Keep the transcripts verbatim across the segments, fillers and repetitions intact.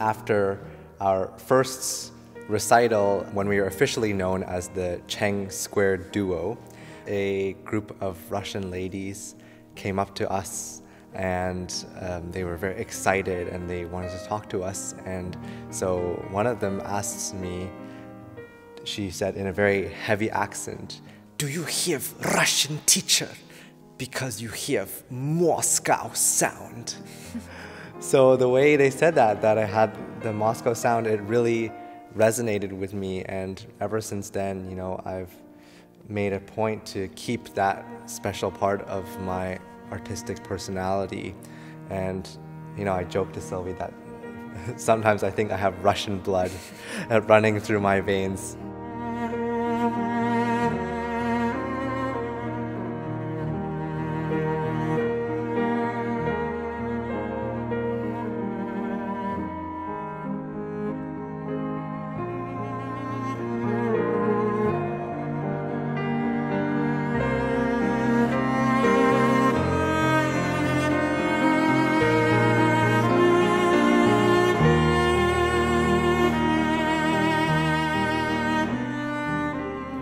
After our first recital, when we were officially known as the Cheng² Duo, a group of Russian ladies came up to us and um, they were very excited and they wanted to talk to us. And so one of them asked me, she said in a very heavy accent, "Do you hear Russian teacher? Because you hear Moscow sound." So the way they said that, that I had the Moscow sound, it really resonated with me. And ever since then, you know, I've made a point to keep that special part of my artistic personality. And, you know, I joke to Sylvie that sometimes I think I have Russian blood running through my veins.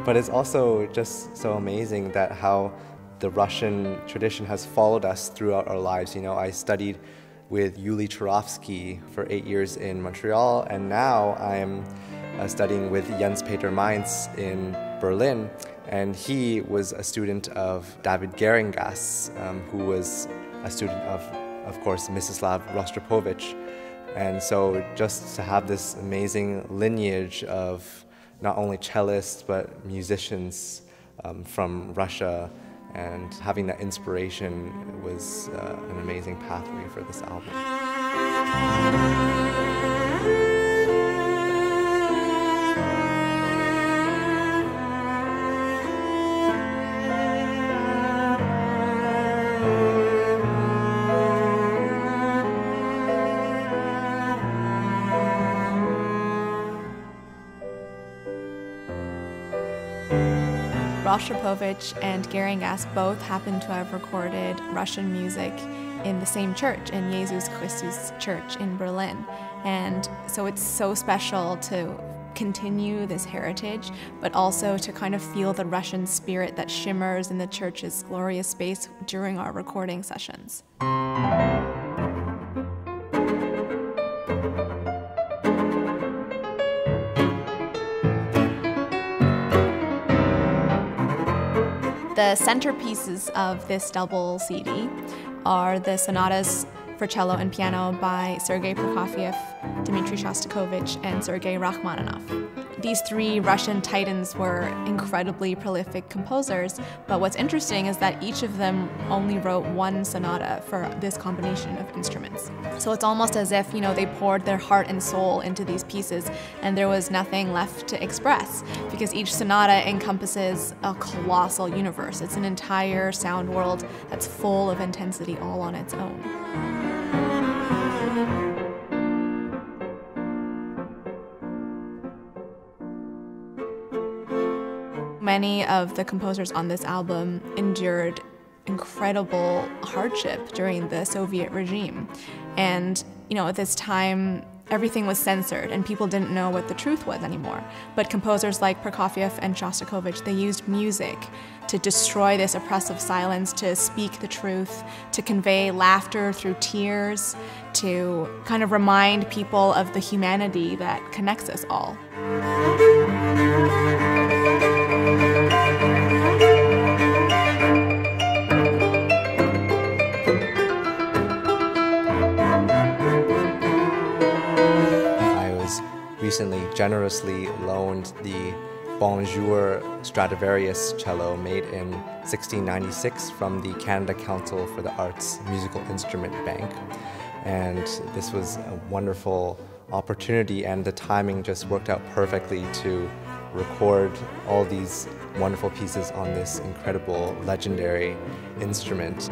But it's also just so amazing that how the Russian tradition has followed us throughout our lives. You know, I studied with Yuli Cherovsky for eight years in Montreal, and now I'm uh, studying with Jens Peter Mainz in Berlin. And he was a student of David Geringas, um, who was a student of, of course, Mstislav Rostropovich. And so just to have this amazing lineage of not only cellists, but musicians um, from Russia, and having that inspiration was uh, an amazing pathway for this album. Rostropovich and Geringas both happen to have recorded Russian music in the same church, in Jesus Christus Church in Berlin. And so it's so special to continue this heritage, but also to kind of feel the Russian spirit that shimmers in the church's glorious space during our recording sessions. The centerpieces of this double C D are the sonatas for cello and piano by Sergei Prokofiev, Dmitri Shostakovich, and Sergei Rachmaninoff. These three Russian titans were incredibly prolific composers, but what's interesting is that each of them only wrote one sonata for this combination of instruments. So it's almost as if, you know, they poured their heart and soul into these pieces and there was nothing left to express, because each sonata encompasses a colossal universe. It's an entire sound world that's full of intensity all on its own. Many of the composers on this album endured incredible hardship during the Soviet regime. And, you know, at this time, everything was censored and people didn't know what the truth was anymore. But composers like Prokofiev and Shostakovich, they used music to destroy this oppressive silence, to speak the truth, to convey laughter through tears, to kind of remind people of the humanity that connects us all. Recently generously loaned the Bonjour Stradivarius cello made in sixteen ninety-six from the Canada Council for the Arts Musical Instrument Bank. And this was a wonderful opportunity, and the timing just worked out perfectly to record all these wonderful pieces on this incredible, legendary instrument.